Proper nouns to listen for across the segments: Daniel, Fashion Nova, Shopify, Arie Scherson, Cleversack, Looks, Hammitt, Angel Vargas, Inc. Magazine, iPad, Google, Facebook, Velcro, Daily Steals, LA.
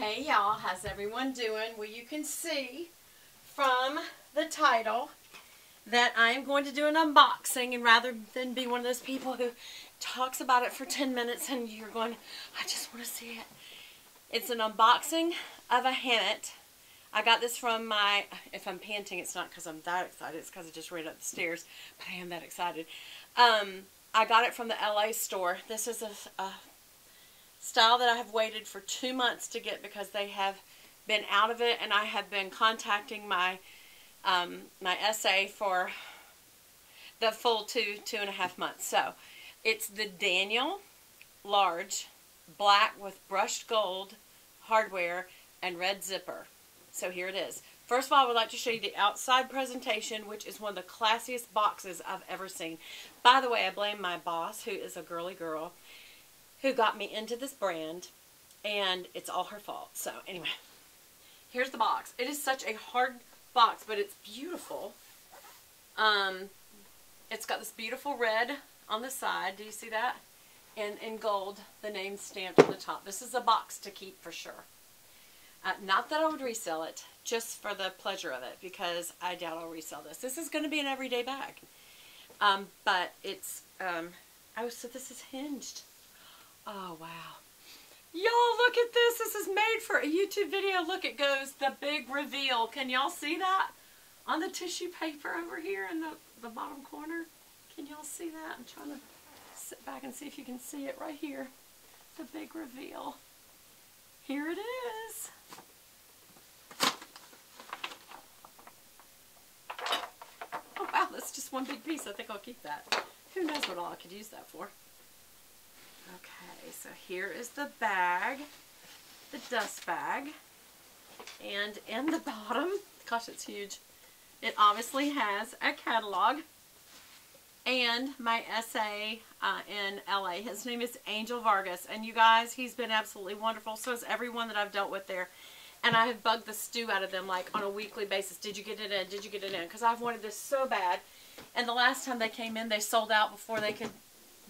Hey y'all, how's everyone doing? Well, you can see from the title that I'm going to do an unboxing, and rather than be one of those people who talks about it for 10 minutes and you're going, I just want to see it. It's an unboxing of a Hammitt. I got this from my, if I'm panting, it's not because I'm that excited, it's because I just ran up the stairs, but I am that excited. I got it from the LA store. This is a style that I have waited for 2 months to get because they have been out of it, and I have been contacting my my SA for the full two and a half months. So it's the Daniel large black with brushed gold hardware and red zipper. So here it is. First of all, I would like to show you the outside presentation, which is one of the classiest boxes I've ever seen. By the way, I blame my boss, who is a girly girl, who got me into this brand, and it's all her fault. So anyway, here's the box. It is such a hard box, but it's beautiful. It's got this beautiful red on the side. Do you see that? And in gold, the name stamped on the top. This is a box to keep for sure. Not that I would resell it, just for the pleasure of it, because I doubt I'll resell this. This is going to be an everyday bag. But it's, oh, so this is hinged. Oh, wow. Y'all, look at this. This is made for a YouTube video. Look, it goes, the big reveal. Can y'all see that? On the tissue paper over here in the bottom corner. Can y'all see that? I'm trying to sit back and see if you can see it right here. The big reveal. Here it is. Oh, wow, that's just one big piece. I think I'll keep that. Who knows what all I could use that for. Okay, so here is the bag, the dust bag, and in the bottom, gosh, it's huge, it obviously has a catalog, and my SA in LA, his name is Angel Vargas, and you guys, he's been absolutely wonderful, so is everyone that I've dealt with there, and I have bugged the stew out of them, like, on a weekly basis. Did you get it in? Did you get it in? Because I've wanted this so bad, and the last time they came in, they sold out before they could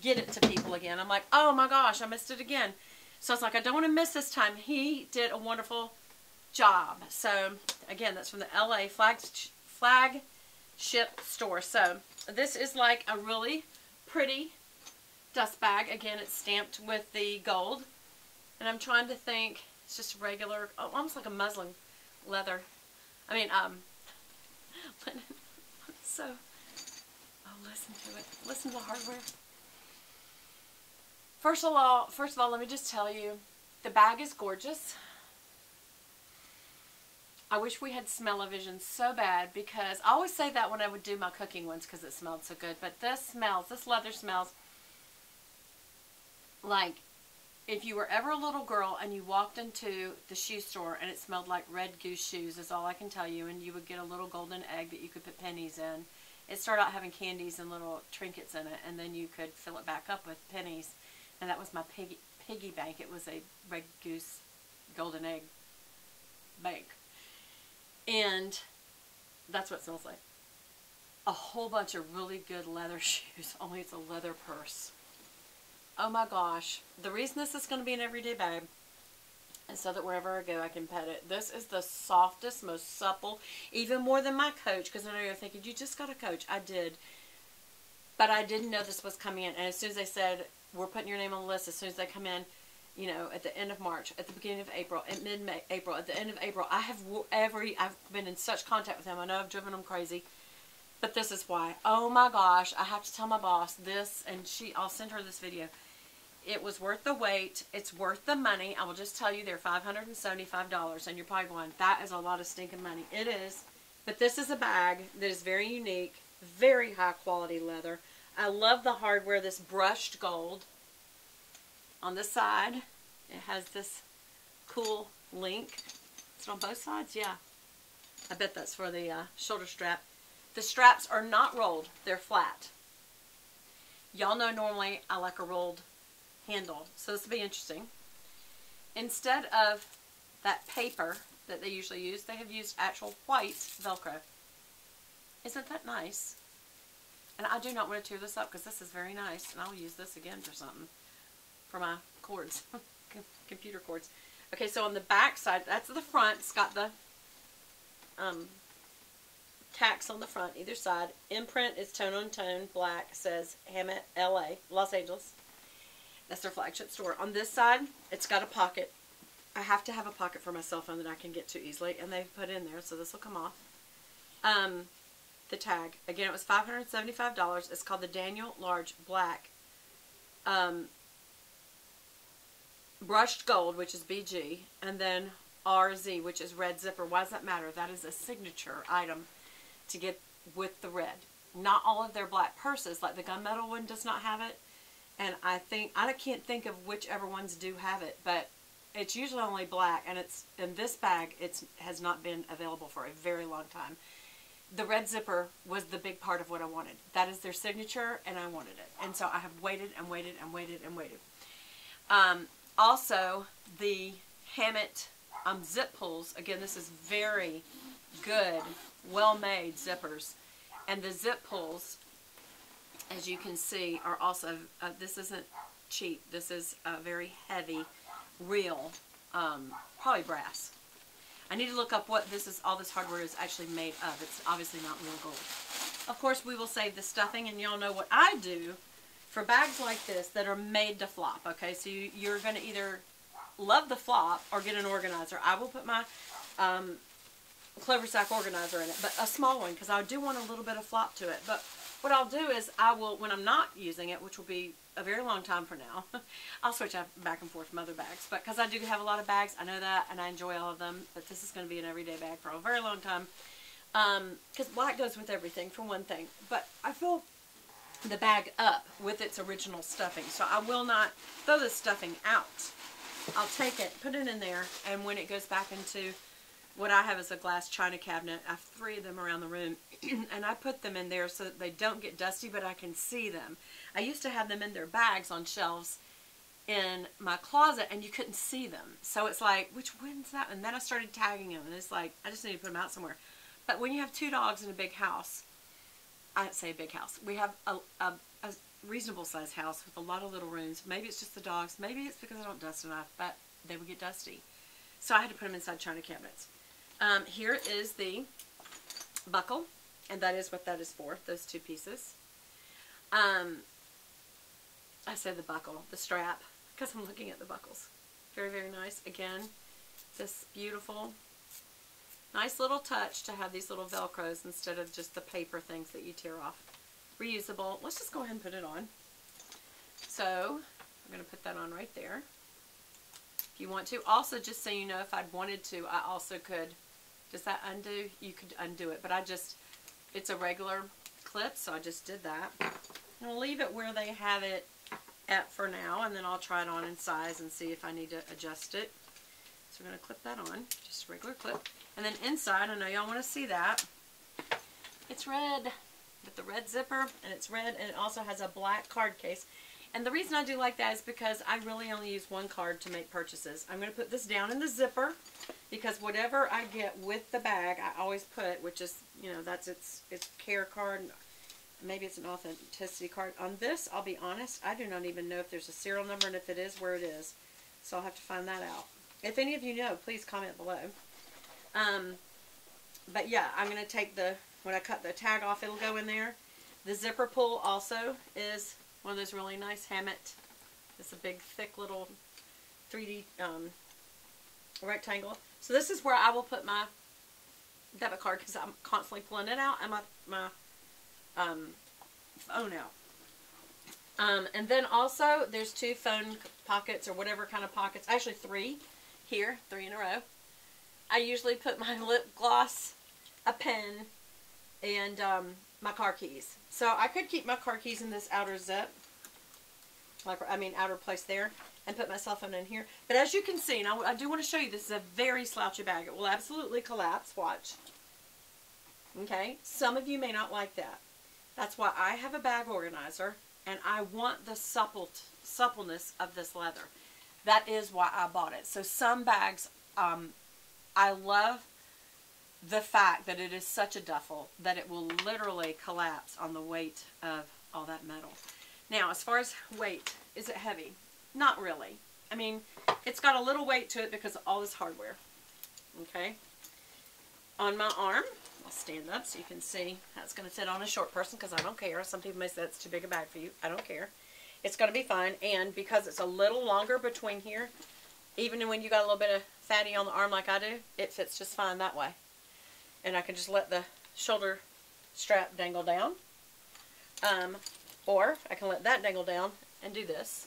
get it to people again. I'm like, oh my gosh, I missed it again. So I was like, I don't want to miss this time. He did a wonderful job. So again, that's from the LA flagship store. So this is like a really pretty dust bag. Again, it's stamped with the gold. And I'm trying to think, it's just regular, almost like a muslin leather. I mean, linen. So, oh, listen to it. Listen to the hardware. First of all, let me just tell you, the bag is gorgeous. I wish we had smell-o-vision so bad, because I always say that when I would do my cooking ones because it smelled so good. But this leather smells like if you were ever a little girl and you walked into the shoe store and it smelled like Red Goose shoes is all I can tell you. And you would get a little golden egg that you could put pennies in. It started out having candies and little trinkets in it, and then you could fill it back up with pennies. And that was my piggy bank. It was a Red Goose golden egg bank. And that's what it smells like. A whole bunch of really good leather shoes, only it's a leather purse. Oh my gosh. The reason this is going to be an everyday bag is so that wherever I go, I can pet it. This is the softest, most supple, even more than my Coach, because I know you're thinking, you just got a Coach. I did. But I didn't know this was coming in. And as soon as they said, we're putting your name on the list, as soon as they come in, you know, at the end of March, at the beginning of April, at mid-April, at the end of April, I've been in such contact with them. I know I've driven them crazy, but this is why. Oh my gosh, I have to tell my boss this, and I'll send her this video. It was worth the wait. It's worth the money. I will just tell you, they're $575, and you're probably going, that is a lot of stinking money. It is, but this is a bag that is very unique, very high quality leather. I love the hardware, this brushed gold. On the side, it has this cool link. It's on both sides, yeah. I bet that's for the shoulder strap. The straps are not rolled, they're flat. Y'all know normally I like a rolled handle, so this will be interesting. Instead of that paper that they usually use, they have used actual white Velcro. Isn't that nice? And I do not want to tear this up because this is very nice. And I'll use this again for something. For my cords. Computer cords. Okay, so on the back side, that's the front. It's got the tacks on the front, either side. Imprint is tone on tone black. Says Hammitt, LA, Los Angeles. That's their flagship store. On this side, it's got a pocket. I have to have a pocket for my cell phone that I can get to easily, and they've put in there, so this will come off. The tag. Again, it was $575. It's called the Daniel Large Black Brushed Gold, which is BG, and then RZ, which is Red Zipper. Why does that matter? That is a signature item to get with the red. Not all of their black purses, like the gunmetal one, does not have it. And I can't think of whichever ones do have it, but it's usually only black, and it's in this bag. It has not been available for a very long time. The red zipper was the big part of what I wanted. That is their signature, and I wanted it. And so I have waited and waited and waited and waited. Also, the Hammitt zip pulls. Again, this is very good, well-made zippers. And the zip pulls, as you can see, are also, this isn't cheap. This is a very heavy, real, probably brass. I need to look up what this is, all this hardware is actually made of. It's obviously not real gold. Of course, we will save the stuffing, and y'all know what I do for bags like this that are made to flop, okay? So you're going to either love the flop or get an organizer. I will put my Cleversack organizer in it, but a small one, because I do want a little bit of flop to it. But what I'll do is I will, when I'm not using it, which will be a very long time for now, I'll switch back and forth from other bags. But because I do have a lot of bags, I know that, and I enjoy all of them. But this is going to be an everyday bag for a very long time. Because black goes with everything, for one thing. But I fill the bag up with its original stuffing. So I will not throw this stuffing out. I'll take it, put it in there, and when it goes back into what I have is a glass china cabinet. I have 3 of them around the room, and I put them in there so that they don't get dusty, but I can see them. I used to have them in their bags on shelves in my closet, and you couldn't see them. So it's like, which one's that? And then I started tagging them, and it's like, I just need to put them out somewhere. But when you have 2 dogs in a big house, I didn't say a big house. We have a reasonable sized house with a lot of little rooms. Maybe it's just the dogs. Maybe it's because I don't dust enough, but they would get dusty. So I had to put them inside china cabinets. Here is the buckle, and that is what that is for, those 2 pieces. I said the buckle, the strap, because I'm looking at the buckles. Very, very nice. Again, this beautiful, nice little touch to have these little Velcros instead of just the paper things that you tear off. Reusable. Let's just go ahead and put it on. So, I'm going to put that on right there. If you want to. Also, just so you know, if I'd wanted to, I also could. Does that undo? You could undo it, but I just, it's a regular clip, so I just did that. And I'll leave it where they have it at for now, and then I'll try it on in size and see if I need to adjust it. So we're going to clip that on, just a regular clip. And then inside, I know y'all want to see that, it's red, with the red zipper, and it's red, and it also has a black card case. And the reason I do like that is because I really only use one card to make purchases. I'm going to put this down in the zipper, because whatever I get with the bag, I always put, which is, you know, that's its care card. Maybe it's an authenticity card. On this, I'll be honest, I do not even know if there's a serial number, and if it is, where it is. So I'll have to find that out. If any of you know, please comment below. But yeah, I'm going to take the, when I cut the tag off, it'll go in there. The zipper pull also is one of those really nice Hammitt. It's a big, thick little 3D rectangle. So this is where I will put my debit card, because I'm constantly pulling it out and my phone out. And then also there's 2 phone pockets, or whatever kind of pockets. Actually 3 here, 3 in a row. I usually put my lip gloss, a pen, and my car keys. So I could keep my car keys in this outer zip, outer place there, and put my cell phone in here. But as you can see, and I do want to show you, this is a very slouchy bag. It will absolutely collapse. Watch. Okay? Some of you may not like that. That's why I have a bag organizer, and I want the suppleness of this leather. That is why I bought it. So some bags, I love the fact that it is such a duffel that it will literally collapse on the weight of all that metal. Now, as far as weight, is it heavy? Not really. I mean, it's got a little weight to it because of all this hardware. Okay. On my arm, I'll stand up so you can see how it's going to fit on a short person, because I don't care. Some people may say that's too big a bag for you. I don't care. It's going to be fine. And because it's a little longer between here, even when you got a little bit of fatty on the arm like I do, it fits just fine that way. And I can just let the shoulder strap dangle down. Or I can let that dangle down and do this.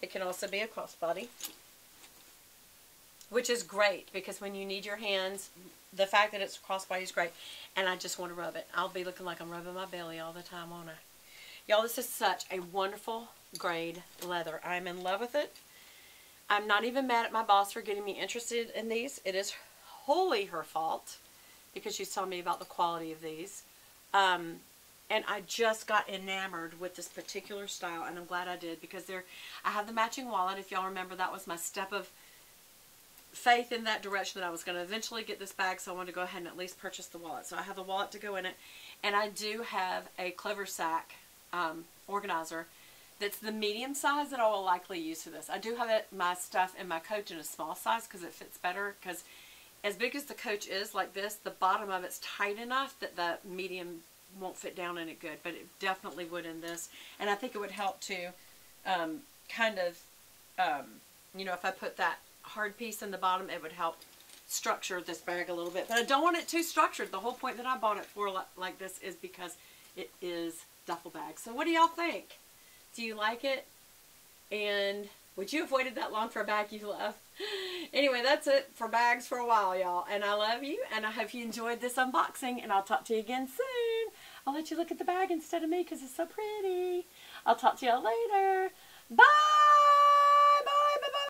It can also be a crossbody, which is great because when you need your hands, the fact that it's a crossbody is great. And I just want to rub it. I'll be looking like I'm rubbing my belly all the time, won't I? Y'all, this is such a wonderful grade leather. I'm in love with it. I'm not even mad at my boss for getting me interested in these. It is wholly her fault because she's telling me about the quality of these. And I just got enamored with this particular style, and I'm glad I did, because I have the matching wallet. If y'all remember, that was my step of faith in that direction, that I was going to eventually get this bag, so I wanted to go ahead and at least purchase the wallet. So I have the wallet to go in it, and I do have a Cleversack organizer that's the medium size that I will likely use for this. I do have my stuff in my coach in a small size because it fits better, because as big as the coach is like this, the bottom of it's tight enough that the medium won't fit down in it good, but it definitely would in this. And I think it would help to kind of, you know, if I put that hard piece in the bottom, it would help structure this bag a little bit. But I don't want it too structured. The whole point that I bought it for like this is because it is duffel bag. So what do y'all think? Do you like it? And would you have waited that long for a bag you love? Anyway, that's it for bags for a while, y'all. And I love you, and I hope you enjoyed this unboxing, and I'll talk to you again soon. I'll let you look at the bag instead of me because it's so pretty. I'll talk to y'all later. Bye!